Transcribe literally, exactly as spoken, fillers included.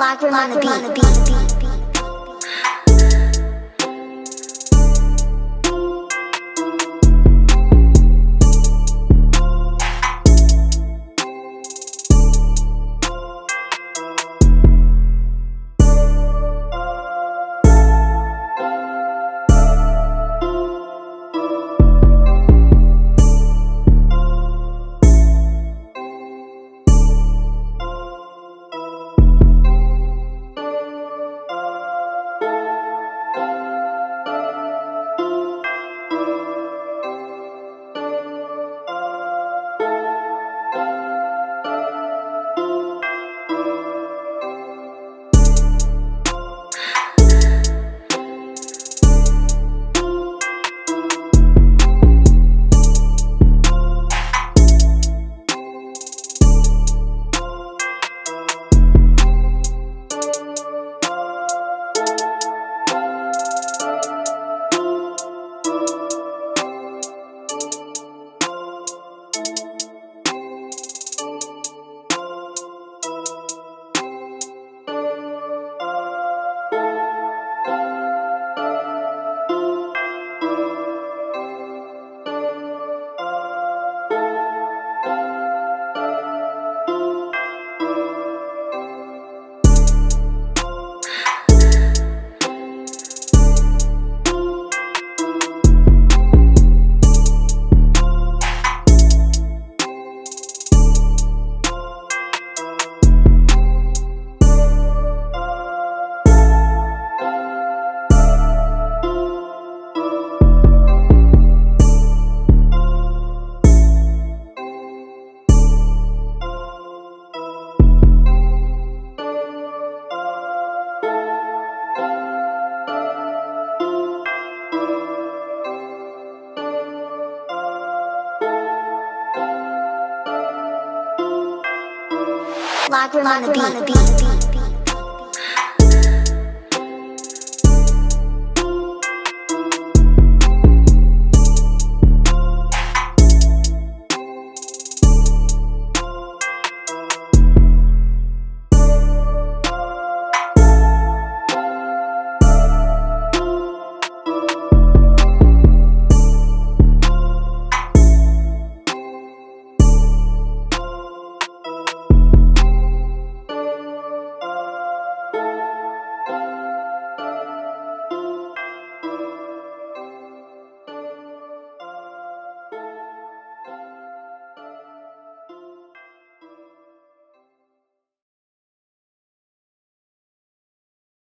Lock room on the beat, on the beat. Lock room on the beat.